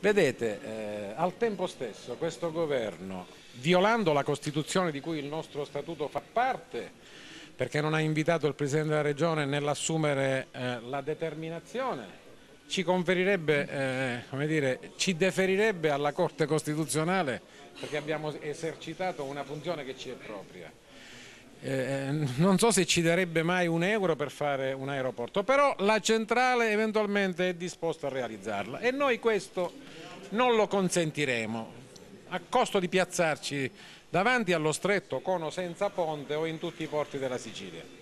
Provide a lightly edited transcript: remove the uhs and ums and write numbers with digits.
Vedete, al tempo stesso questo governo, violando la Costituzione di cui il nostro Statuto fa parte, perché non ha invitato il Presidente della Regione nell'assumere la determinazione, ci conferirebbe, come dire, ci deferirebbe alla Corte Costituzionale perché abbiamo esercitato una funzione che ci è propria. Non so se ci darebbe mai un euro per fare un aeroporto, però la centrale eventualmente è disposta a realizzarla e noi questo non lo consentiremo, a costo di piazzarci davanti allo stretto con o senza ponte o in tutti i porti della Sicilia.